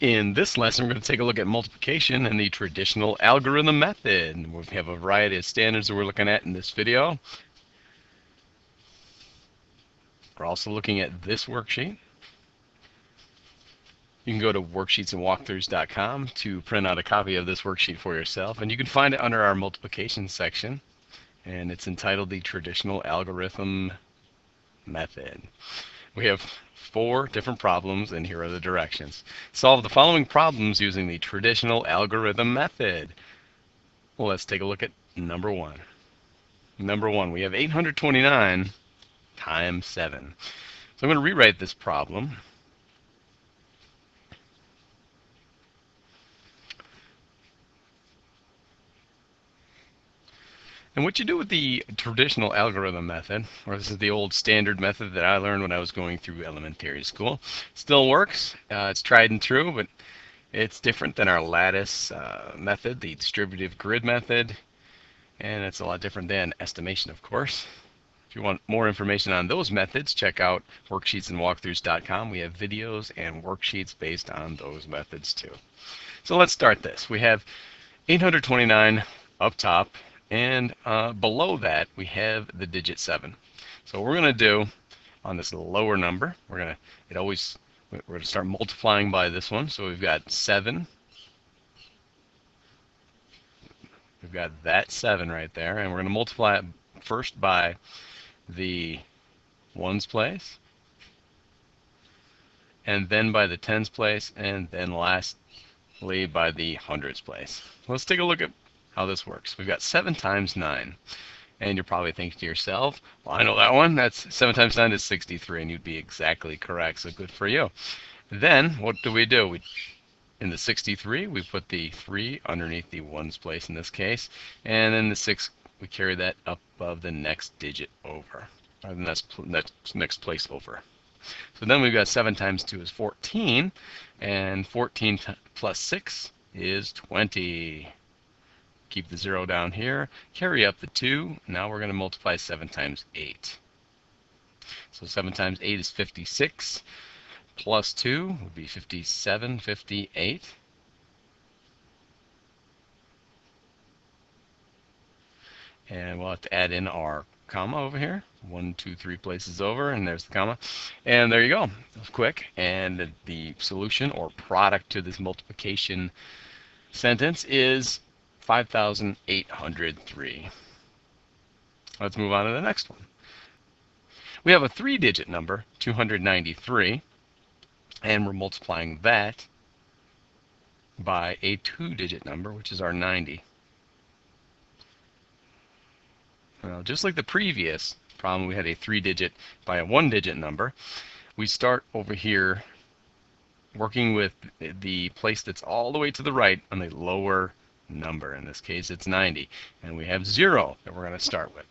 In this lesson, we're going to take a look at multiplication and the traditional algorithm method. We have a variety of standards that we're looking at in this video. We're also looking at this worksheet. You can go to worksheetsandwalkthroughs.com to print out a copy of this worksheet for yourself, and you can find it under our multiplication section, and it's entitled the traditional algorithm method. We have four different problems, and here are the directions. Solve the following problems using the traditional algorithm method. Well, let's take a look at number one. Number one, we have 829 times 7. So I'm going to rewrite this problem. And what you do with the traditional algorithm method, or this is the old standard method that I learned when I was going through elementary school, still works. It's tried and true, but it's different than our lattice method, the distributive grid method, and it's a lot different than estimation, of course. If you want more information on those methods, check out worksheetsandwalkthroughs.com. We have videos and worksheets based on those methods too. So let's start this. We have 829 up top, and below that we have the digit 7. So what we're going to do on this lower number, we're going to start multiplying by this one. So we've got 7. We've got that 7 right there, and we're going to multiply it first by the ones place, and then by the tens place, and then lastly by the hundreds place. Let's take a look at how this works. We've got 7 times 9, and you're probably thinking to yourself, well, I know that one. That's 7 times 9 is 63, and you'd be exactly correct, so good for you. Then what do? In the 63, we put the 3 underneath the ones place in this case, and then the 6, we carry that up above the next digit over, or the next place over. So then we've got 7 times 2 is 14, and 14 plus 6 is 20. Keep the 0 down here, carry up the 2. Now we're going to multiply 7 times 8. So 7 times 8 is 56, plus 2 would be 57, 58. And we'll have to add in our comma over here. 1, 2, 3 places over, and there's the comma. And there you go. That was quick. And the solution or product to this multiplication sentence is 5,803. Let's move on to the next one. We have a 3-digit number, 293, and we're multiplying that by a 2-digit number, which is our 90. Well, just like the previous problem, we had a 3-digit by a 1-digit number. We start over here working with the place that's all the way to the right on the lower number. In this case, it's 90, and we have 0 that we're going to start with.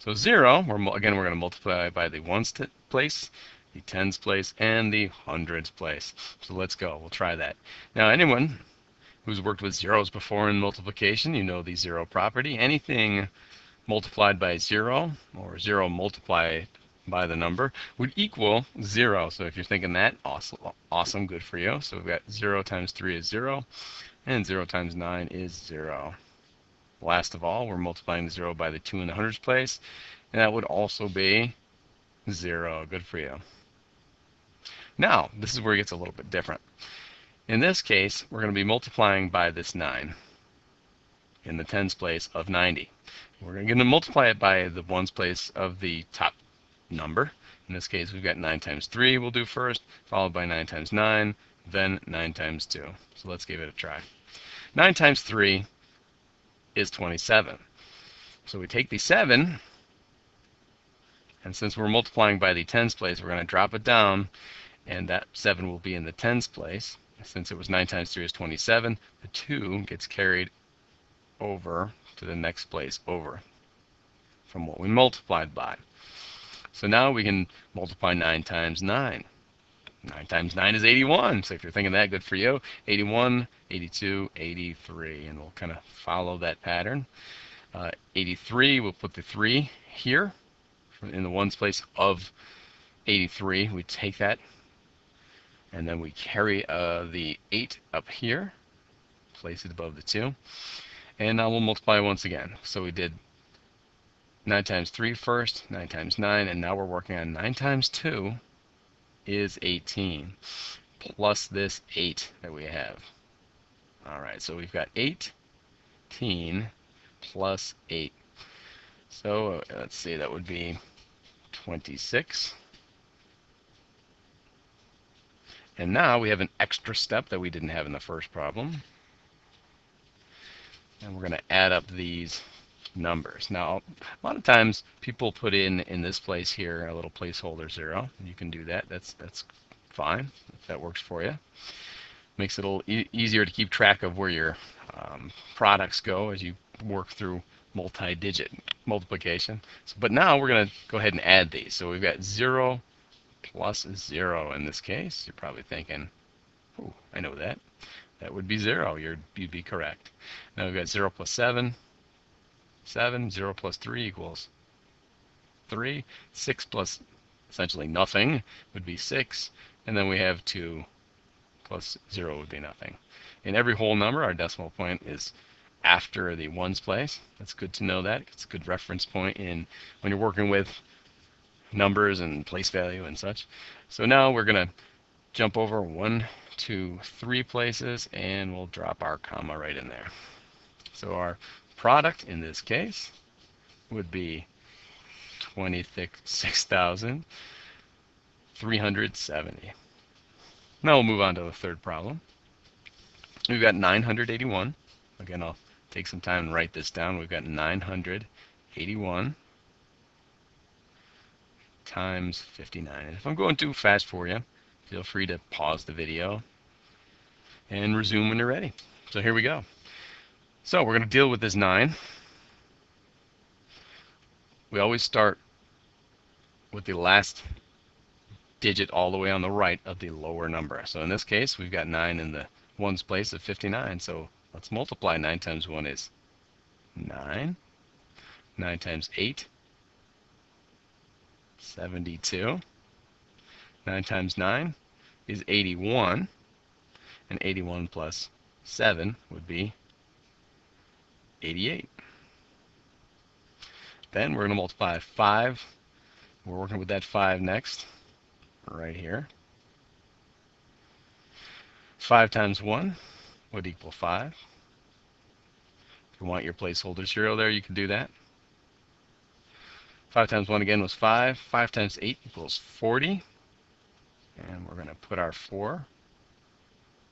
So 0, again, we're going to multiply by the ones place, the tens place, and the hundreds place. So let's go. We'll try that. Now, anyone who's worked with zeros before in multiplication, you know the 0 property. Anything multiplied by 0, or 0 multiplied by the number, would equal 0. So if you're thinking that, awesome, good for you. So we've got 0 times 3 is 0, and 0 times 9 is 0. Last of all, we're multiplying the 0 by the 2 in the hundreds place, and that would also be 0. Good for you. Now, this is where it gets a little bit different. In this case, we're going to be multiplying by this 9 in the tens place of 90. We're going to multiply it by the ones place of the top number. In this case, we've got 9 times 3 we'll do first, followed by 9 times 9, then 9 times 2. So let's give it a try. 9 times 3 is 27. So we take the 7, and since we're multiplying by the tens place, we're going to drop it down, and that 7 will be in the tens place. Since it was 9 times 3 is 27, the 2 gets carried over to the next place over from what we multiplied by. So now we can multiply 9 times 9. 9 times 9 is 81. So if you're thinking that, good for you. 81, 82, 83. And we'll kind of follow that pattern. 83, we'll put the 3 here in the ones place of 83. We take that, and then we carry the 8 up here, place it above the 2, and now we'll multiply once again. So we did 9 times 3 first, 9 times 9, and now we're working on 9 times 2 is 18, plus this 8 that we have. All right, so we've got 18 plus 8. So let's see, that would be 26. And now we have an extra step that we didn't have in the first problem. And we're going to add up these numbers. Now, a lot of times people put in this place here a little placeholder 0. You can do that. That's fine if that works for you. Makes it a little easier to keep track of where your products go as you work through multi-digit multiplication. So, but now we're going to go ahead and add these. So we've got 0 plus 0 in this case. You're probably thinking, oh, I know that. That would be 0. You'd be correct. Now we've got 0 plus 7, 7. 0 plus 3 equals 3. 6 plus essentially nothing would be 6. And then we have 2 plus 0 would be nothing. In every whole number, our decimal point is after the ones place. That's good to know that. It's a good reference point in when you're working with numbers and place value and such. So now we're going to jump over 1, 2, 3 places, and we'll drop our comma right in there. So our product in this case would be 26,370. Now we'll move on to the third problem. We've got 981. Again, I'll take some time and write this down. We've got 981 times 59. And if I'm going too fast for you, feel free to pause the video and resume when you're ready. So here we go. So we're going to deal with this 9. We always start with the last digit all the way on the right of the lower number. So in this case, we've got 9 in the ones place of 59. So let's multiply. 9 times 1 is 9. 9 times 8, 72. 9 times 9 is 81, and 81 plus 7 would be 88. Then we're going to multiply 5. We're working with that 5 next, right here. 5 times 1 would equal 5. If you want your placeholder 0 there, you can do that. 5 times 1 again was 5. 5 times 8 equals 40. And we're going to put our 4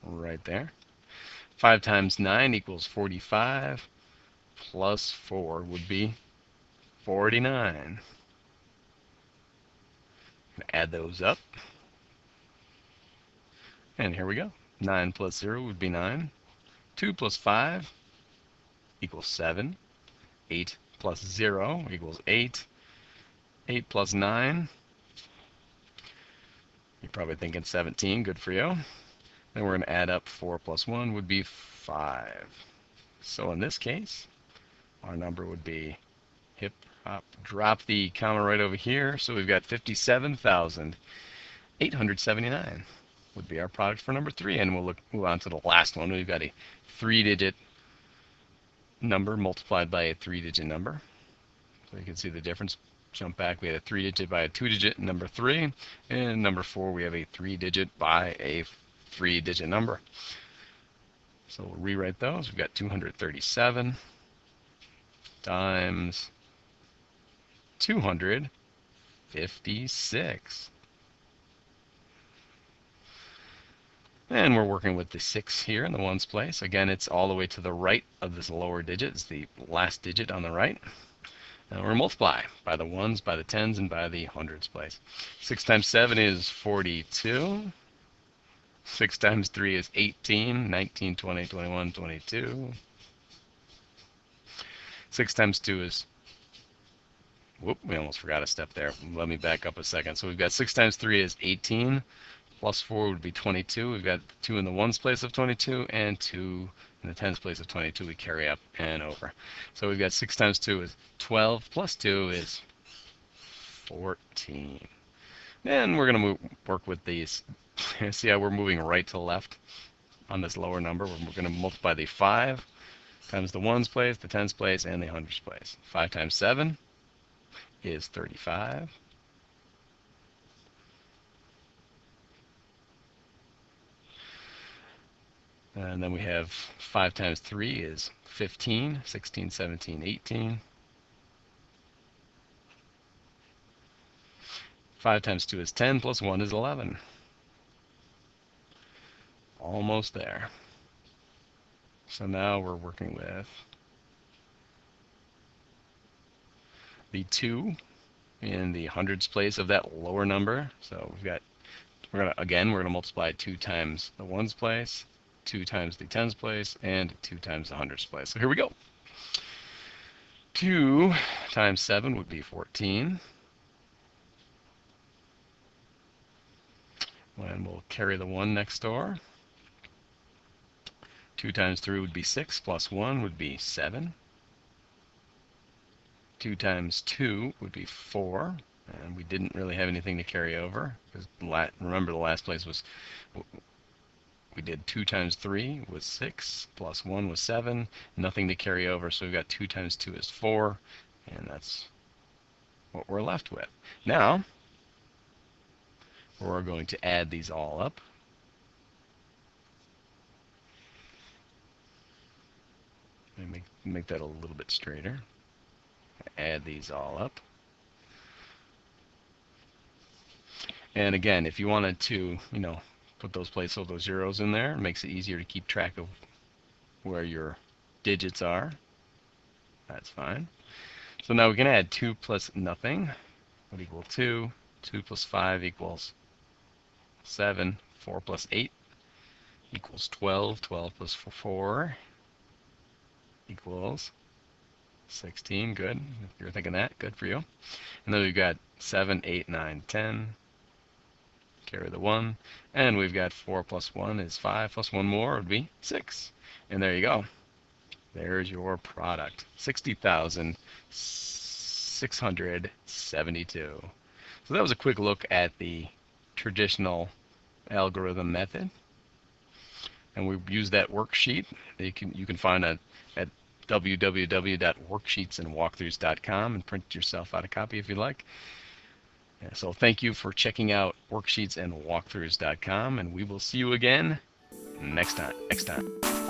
right there. 5 times 9 equals 45, plus 4 would be 49. I'm going to add those up. And here we go. 9 plus 0 would be 9. 2 plus 5 equals 7. 8 plus 0 equals 8. 8 plus 9. You're probably thinking 17, good for you. Then we're going to add up 4 plus 1 would be 5. So in this case, our number would be hip hop. Drop the comma right over here. So we've got 57,879 would be our product for number 3. And we'll move on to the last one. We've got a 3-digit number multiplied by a 3-digit number. So you can see the difference. Jump back, we had a 3-digit by a 2-digit number 3, and number 4 we have a 3-digit by a 3-digit number. So we'll rewrite those. We've got 237 times 256. And we're working with the 6 here in the ones place. Again, it's all the way to the right of this lower digit. It's the last digit on the right. Now we're going to multiply by the ones, by the tens, and by the hundreds place. 6 times 7 is 42. 6 times 3 is 18, 19, 20, 21, 22. 6 times 2 is, whoop, we almost forgot a step there. Let me back up a second. So we've got 6 times 3 is 18, plus 4 would be 22. We've got 2 in the ones place of 22, and 2 in the tens place of 22, we carry up and over. So we've got 6 times 2 is 12, plus 2 is 14. Then we're going to work with these. See how we're moving right to left on this lower number? We're going to multiply the 5 times the 1's place, the 10's place, and the 100's place. 5 times 7 is 35. 5. And then we have 5 times 3 is 15, 16, 17, 18. 5 times 2 is 10, plus 1 is 11. Almost there. So now we're working with the 2 in the hundreds place of that lower number. So we're gonna multiply 2 times the 1's place, 2 times the 10's place, and 2 times the 100's place. So here we go. 2 times 7 would be 14. And we'll carry the 1 next door. 2 times 3 would be 6, plus 1 would be 7. 2 times 2 would be 4. And we didn't really have anything to carry over, because remember the last place was... We did 2 times 3 was 6, plus 1 was 7, nothing to carry over, so we've got 2 times 2 is 4, and that's what we're left with. Now, we're going to add these all up. Let me make that a little bit straighter. Add these all up. And again, if you wanted to, you know, put those places, all those zeros in there. It makes it easier to keep track of where your digits are. That's fine. So now we can add 2 plus nothing would equal 2. 2 plus 5 equals 7. 4 plus 8 equals 12. 12 plus 4 equals 16. Good. If you're thinking that, good for you. And then we've got 7, 8, 9, 10. Carry the 1, and we've got 4 plus 1 is 5, plus 1 more would be 6. And there you go. There's your product, 60,672. So that was a quick look at the traditional algorithm method. And we use that worksheet. You can find it at www.worksheetsandwalkthroughs.com and print yourself out a copy if you'd like. So thank you for checking out worksheetsandwalkthroughs.com, and we will see you again next time.